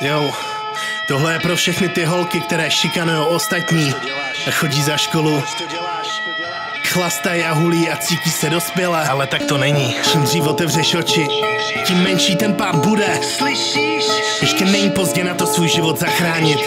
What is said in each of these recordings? Jo, tohle je pro všechny ty holky, které šikanujou ostatní a chodí za školu, chlastají a hulí a cítí se dospělé. Ale tak to není. Čím dřív otevřeš oči, tím menší ten pán bude. Slyšíš? Ještě není pozdě na to svůj život zachránit.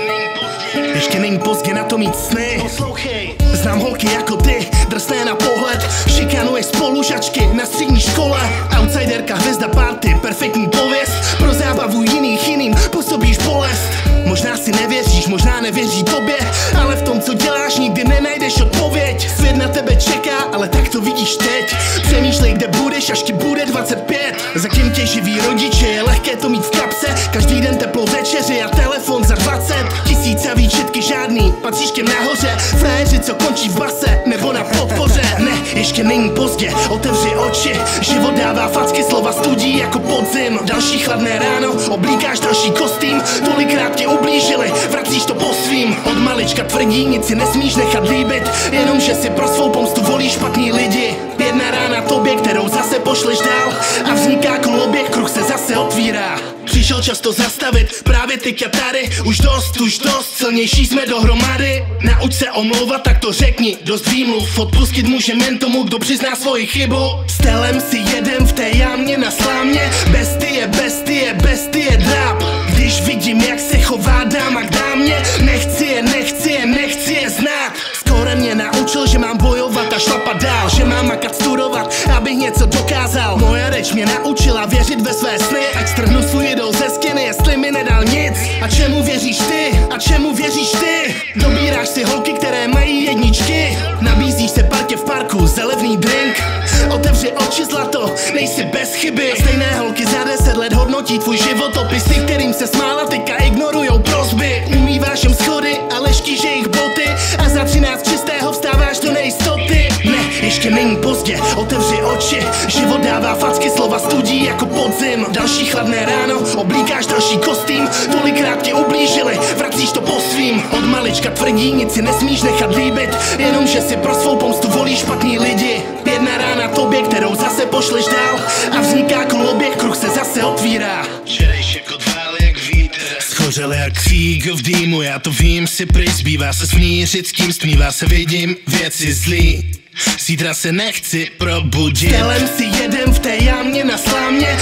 Ještě není pozdě na to mít sny. Poslouchej. Znám holky jako ty, drsné na pohled, šikanuje spolužačky na střední škole. Outsiderka, hvězda party, perfektní pověst, pro zábavu jiných jiným působíš bolest. Možná si nevěříš, možná nevěří tobě, ale v tom, co děláš, nikdy nenajdeš odpověď. Svět na tebe čeká, ale tak to vidíš teď. Přemýšlej, kde budeš, až ti bude 25. Za kým tě živí rodiče, je lehké to mít v kapse. Každý den teplou večeři a telefon za 20 000 výčetky žádný, patříš těm nahoře. Frajeři, co končí v base nebo na podpoře. Ne, ještě není pozdě, otevři oči. Život dává facky, slova studí jako podzim. Další chladné ráno, oblíkáš další kostým. Tolikrát tě ublížili, vracíš to po svým. Od malička tvrdí, nic si nesmíš nechat líbit, jenomže si pro svou pomstu volíš špatný lidi. Jedna rána tobě, kterou zase pošleš dál, a vzniká koloběh, kruh se zase otvírá. Přišel čas to zastavit, právě teď a tady. Už dost, silnější jsme dohromady. Nauč se omlouvat, tak to řekni, dost výmluv. Odpustit můžem jen tomu, kdo přizná svoji chybu. S telem si jedem v té jámě na slámě. Bestie dráb. Když vidím, jak se chová dáma k dámě, nechci je znát. Skoro mě naučil, že mám bojovat a šlapat dál, že mám makat, studovat, abych něco dokázal. Moje reč mě naučila věřit ve své sny, ať strhnu svůj idol ze skiny, jestli mi nedal nic. A čemu věříš ty? Dobíráš si holky, které mají jedničky, nabízíš se partě v parku za levný drink. Otevři oči, zlato, nejsi bez chyby. Stejné holky za 10 let hodnotí tvůj životopis. Ty, kterým se smála, teďka ignorujou prosby. Umýváš jim schody a leštíš jejich boty, a za 13 čistého vstáváš do nejistoty. Ne, ještě není pozdě, otevři oči. Život dává facky, slova studí jako podzim. Další chladné ráno, oblíkáš další kostým. Tolikrát tě ublížili, vracíš to po svým. Od malička tvrdí, nic si nesmíš nechat líbit, jenomže si pro svou pomstu volíš špatný lidi. Jedna rána tobě, kterou zase pošleš dál, a vzniká koloběh, kruh se zase otvírá. Schořel jak křík v dýmu, já to vím, si pryč, zbývá se smířit s tím, stmívá se, vidím věci zlý. Zítra se nechci probudit. Telem si jedem v té jámě na slámě.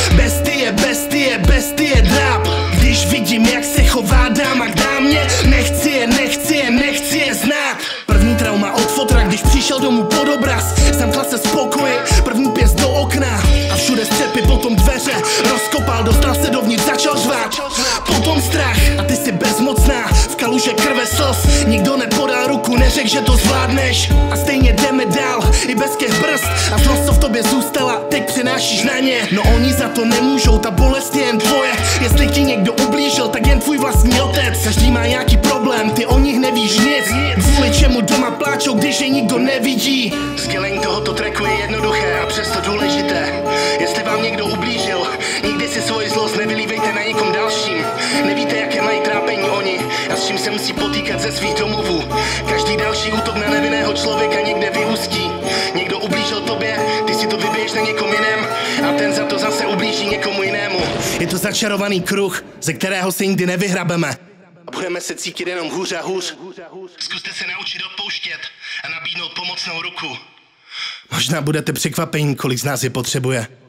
Bestie dráb. Když vidím, jak se chová dáma k dámě, nechci je znát. První trauma od fotra, když přišel domů pod obraz, zamkla se z pokoje, první pěst do okna a všude střepy, potom dveře rozkopal, dostal se dovnitř, začal řvát, potom strach a ty jsi bezmocná, v kaluže krve slz, nikdo nepodal ruku, neřek, že to zvládneš, a stejně jdeme dál, i bez těch brzd, a zlost, co v tobě zůstala, teď přenášíš na ně. No oni za to nemůžou, ta bolest je jen tvoje, jestli ti někdo ublížil, tak jen tvůj vlastní otec. Každý má nějaký problém, ty o nich nevíš nic, kvůli čemu doma pláčou, když je nikdo nevidí. Sdělení tohoto tracku je jednoduché a přesto důležité. Jestli vám někdo ublížil, nikdy si svoji zlost nevylívejte na někom dalším. Nevíte, jaké mají trápení oni a s čím se musí potýkat ze svých domovů. Každý další útok na nevinného člověka někde vyústí. Někdo ublížil tobě, ty si to vybiješ na někom jiném a ten za to zase ublíží někomu jinému. Je to začarovaný kruh, ze kterého se nikdy nevyhrabeme. A budeme se cítit jenom hůř a hůř. Zkuste se naučit odpouštět a nabídnout pomocnou ruku. Možná budete překvapení, kolik z nás je potřebuje.